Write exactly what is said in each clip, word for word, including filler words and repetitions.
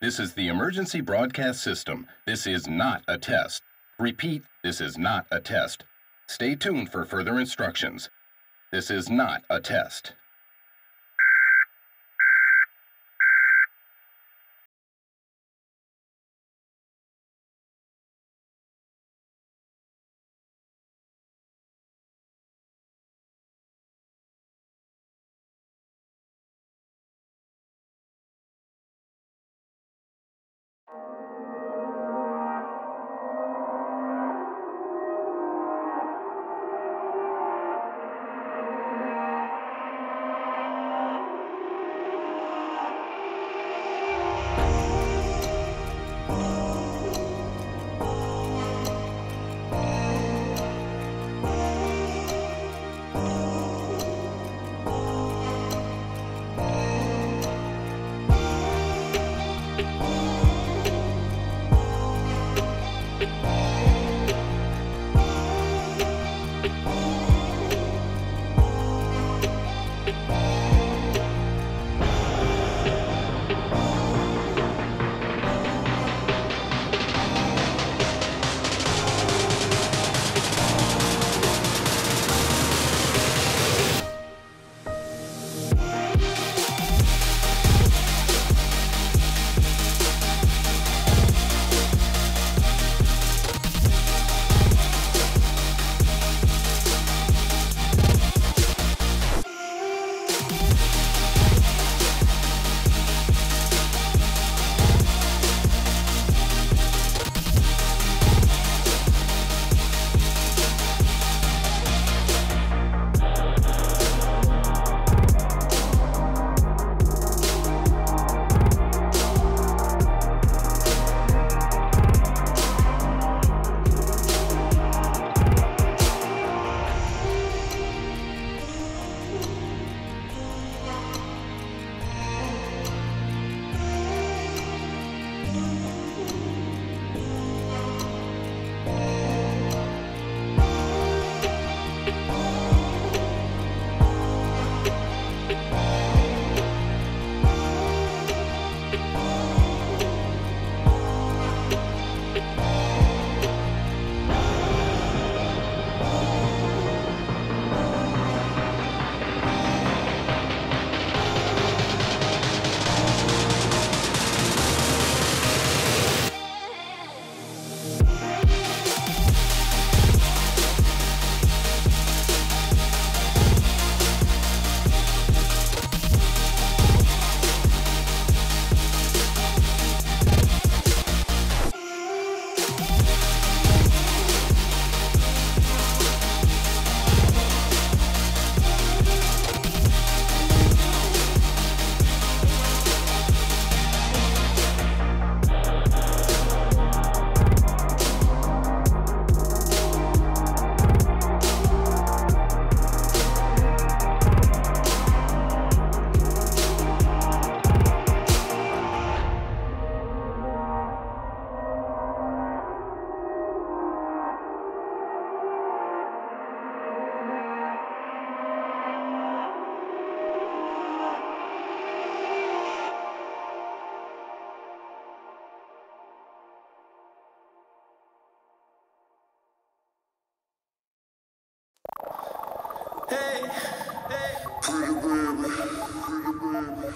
This is the emergency broadcast system. This is not a test. Repeat, this is not a test. Stay tuned for further instructions. This is not a test. Hey, hey, pretty baby, pretty baby.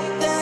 that